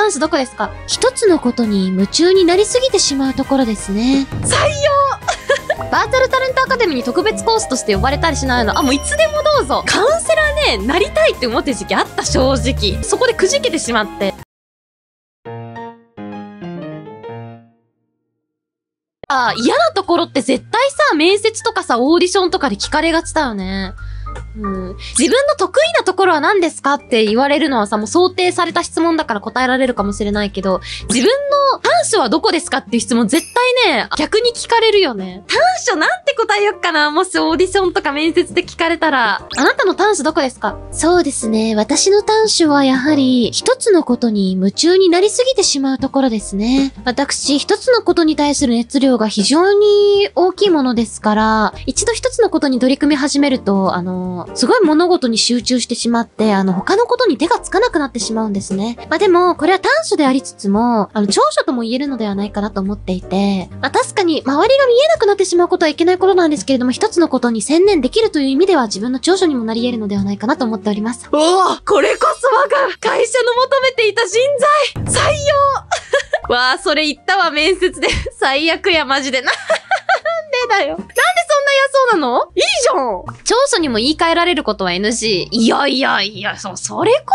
パンスどこですか？一つのことに夢中になりすぎてしまうところですね。採用バーチャルタレントアカデミーに特別コースとして呼ばれたりしないの？あ、もういつでもどうぞ。カウンセラーね、なりたいって思ってる時期あった、正直。そこでくじけてしまって。あ、嫌なところって絶対さ、面接とかさ、オーディションとかで聞かれがちだよね。うん、自分の得意なところは何ですかって言われるのはさ、もう想定された質問だから答えられるかもしれないけど、自分の短所はどこですかっていう質問絶対ね、逆に聞かれるよね。短所なんて答えよっかな、もしオーディションとか面接で聞かれたら。あなたの短所どこですか？そうですね。私の短所はやはり、一つのことに夢中になりすぎてしまうところですね。私、一つのことに対する熱量が非常に大きいものですから、一度一つのことに取り組み始めると、すごい物事に集中してしまって、他のことに手がつかなくなってしまうんですね。まあ、でも、これは短所でありつつも、長所とも言えるのではないかなと思っていて、まあ、確かに、周りが見えなくなってしまうことはいけないことなんですけれども、一つのことに専念できるという意味では、自分の長所にもなり得るのではないかなと思っております。おぉ、これこそ我が会社の求めていた人材採用わぁ、それ言ったわ、面接で。最悪や、マジでな。だよ。なんでそんな嫌そうなの？いいじゃん。長所にも言い換えられることは NG。いやいやいや、それこでこ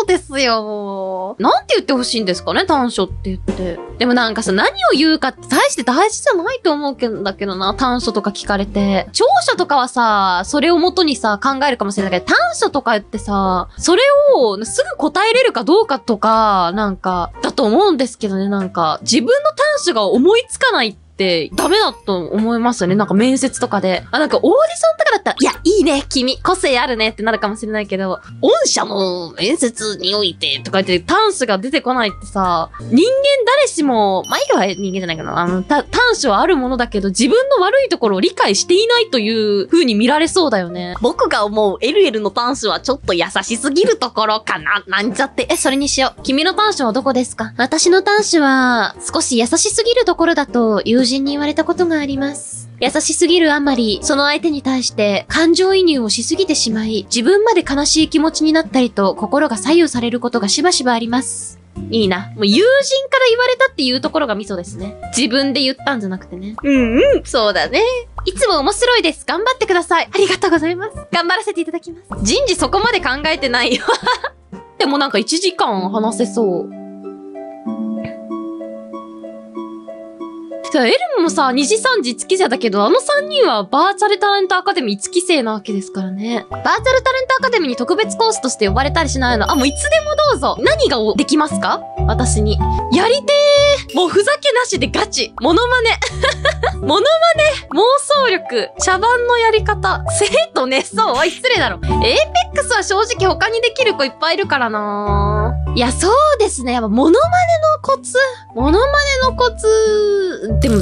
そですよ。なんて言ってほしいんですかね、短所って言って。でもなんかさ、何を言うかって大して大事じゃないと思うんだけどな、短所とか聞かれて。長所とかはさ、それを元にさ、考えるかもしれないけど、短所とかってさ、それをすぐ答えれるかどうかとか、なんか、だと思うんですけどね、なんか、自分の短所が思いつかないって、ダメだと思いますよね。なんか面接とかで。あ、なんかオーディションとかだったら、いや、いいね、君、個性あるねってなるかもしれないけど、御社の面接においてとか言って、短所が出てこないってさ、人間誰しも、まあ、今は人間じゃないかな。短所はあるものだけど、自分の悪いところを理解していないという風に見られそうだよね。僕が思うLLの短所はちょっと優しすぎるところかな、なんちゃって。それにしよう。君の短所はどこですか？私の短所は、少し優しすぎるところだと、友人に言われたことがあります。優しすぎるあまり、その相手に対して感情移入をしすぎてしまい、自分まで悲しい気持ちになったりと心が左右されることがしばしばあります。いいな。もう友人から言われたっていうところがミソですね。自分で言ったんじゃなくてね。うんうん、そうだね。いつも面白いです。頑張ってください。ありがとうございます。頑張らせていただきます。人事そこまで考えてないよ。でもなんか1時間話せそう。エルムもさ、2時3時1期生だけど、3人はバーチャルタレントアカデミー1期生なわけですからね。バーチャルタレントアカデミーに特別コースとして呼ばれたりしないの？あ、もういつでもどうぞ。何ができますか？私に。やりてー。もうふざけなしでガチ。モノマネ。モノマネ。妄想力。茶番のやり方。生徒ね、そう。失礼だろ。エイペックスは正直他にできる子いっぱいいるからなー。いや、そうですね。やっぱモノマネのコツ。モノマネのコツ。でも、3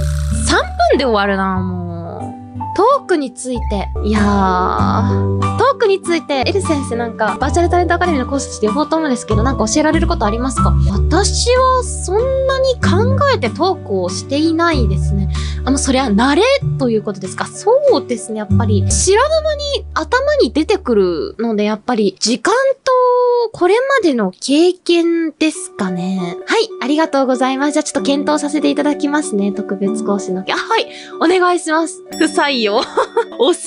分で終わるな、もう。トークについて。いやー。トークについて、エル先生なんか、バーチャルタレントアカデミーのコースとして呼ぼうと思うんですけど、なんか教えられることありますか？私は、そんなに考えてトークをしていないですね。そりゃ、慣れということですか？そうですね、やっぱり。知らぬ間に頭に出てくるので、やっぱり、時間と、これまでの経験ですかね。はい、ありがとうございます。じゃあちょっと検討させていただきますね。特別講師の。あ、はい、お願いします。不採用。教えられる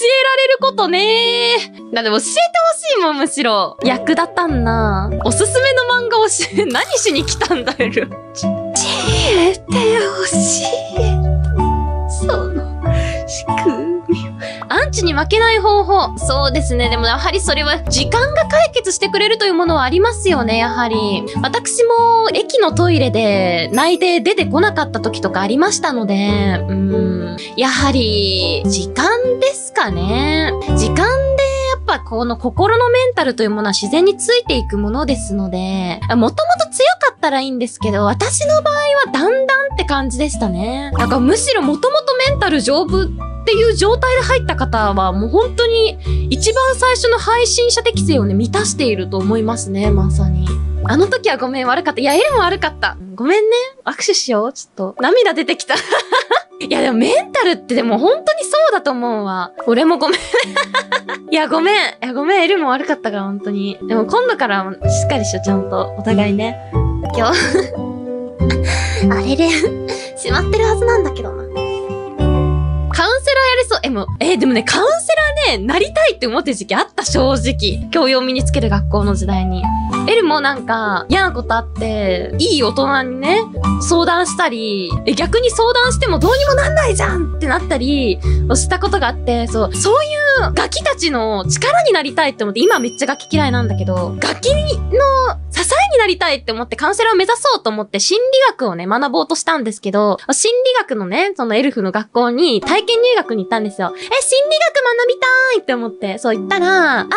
ことねー。でも教えてほしいもん、むしろ。役立たんな。おすすめの漫画を何しに来たんだ、エル。教えてほしい。その、仕組みを。アンチに負けない方法。そうですね。でもやはりそれは時間が解決してくれるというものはありますよね、やはり。私も駅のトイレで泣いて出てこなかった時とかありましたので、やはり、時間ですかね。時間でやっぱこの心のメンタルというものは自然についていくものですので、もともと強かったらいいんですけど、私の場合はだんだんって感じでしたね。だからむしろもともとメンタル丈夫っていう状態で入った方はもう本当に一番最初の配信者適性をね、満たしていると思いますね、まさに。あの時はごめん、悪かった。いや、エルも悪かった。ごめんね。握手しよう。ちょっと。涙出てきた。いや、でもメンタルってでも本当にそうだと思うわ。俺もごめん。いや、ごめん。いや、ごめん。エルも悪かったから、本当に。でも今度からしっかりしよう、ちゃんと。お互いね。今日。あれれしまってるはずなんだけどな。カウンセラーやりそう。でもね、カウンセラーね、なりたいって思ってる時期あった、正直。教養身につける学校の時代に。エルもなんか、嫌なことあって、いい大人にね、相談したり、逆に相談してもどうにもなんないじゃんってなったり、したことがあって、そういうガキたちの力になりたいって思って、今めっちゃガキ嫌いなんだけど、ガキの支えになりたいって思って、カウンセラーを目指そうと思って、心理学をね、学ぼうとしたんですけど、心理学のね、そのエルフの学校に、体験入学に行ったんですよ。心理学学びたーいって思って、そう言ったら、あな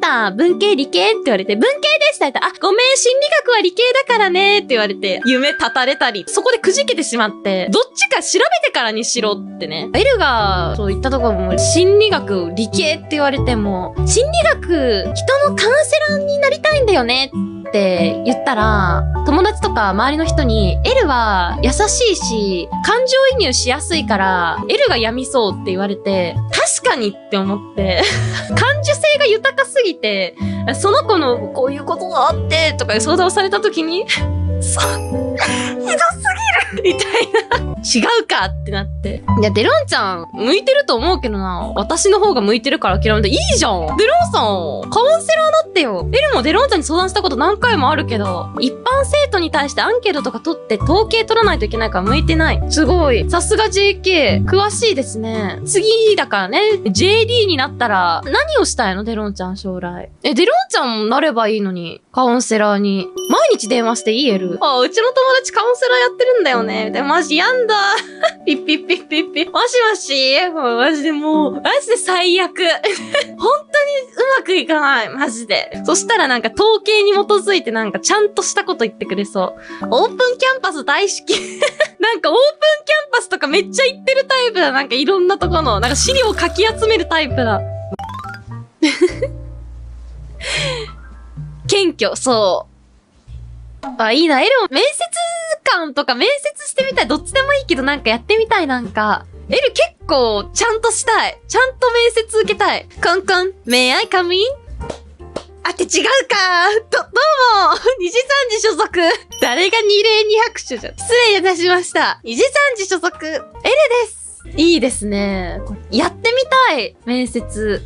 た、文系理系って言われて、文系ですって言ったら、ごめん、心理学は理系だからねって言われて、夢絶たれたり、そこでくじけてしまって、どっちか調べてからにしろってね。エルが、そう言ったとこも、心理学、理系って言われても、心理学、人のカウンセラーになりたいんだよねって言ったら、友達とか周りの人に、エルは優しいし、感情移入しやすいから、エルが病みそうって言われて、確かにって思って、感受性が豊かすぎて、その子のこういうことがあって、とか相談をされたときに、ひどすぎるみたいな。違うかってなって。いや、デロンちゃん、向いてると思うけどな。私の方が向いてるから嫌うんだ。いいじゃん。デロンさん、カウンセラーだってよ。エルもデロンちゃんに相談したこと何回もあるけど、一般生徒に対してアンケートとか取って統計取らないといけないから向いてない。すごい。さすが JK。詳しいですね。次だからね、JD になったら、何をしたいのデロンちゃん将来。デロンちゃんもなればいいのに、カウンセラーに。毎日電話していいエル。あ、うちの友達カウンセラーやってるんだよね。みたいな。マジやんだ。ピッピッピッピッピッ。もしもしマジでもう、マジで最悪。本当にうまくいかない。マジで。そしたらなんか統計に基づいてなんかちゃんとしたこと言ってくれそう。オープンキャンパス大好き。なんかオープンキャンパスとかめっちゃ行ってるタイプだ。なんかいろんなとこの、なんか資料をかき集めるタイプだ。謙虚、そう。あ、いいな。エルも面接官とか面接してみたい。どっちでもいいけどなんかやってみたい。なんか。エル結構ちゃんとしたい。ちゃんと面接受けたい。コンコン、May I come in? あって違うか。どうも。二次三次所属。誰が二例二拍手じゃん。失礼いたしました。二次三次所属。エルです。いいですね。やってみたい。面接。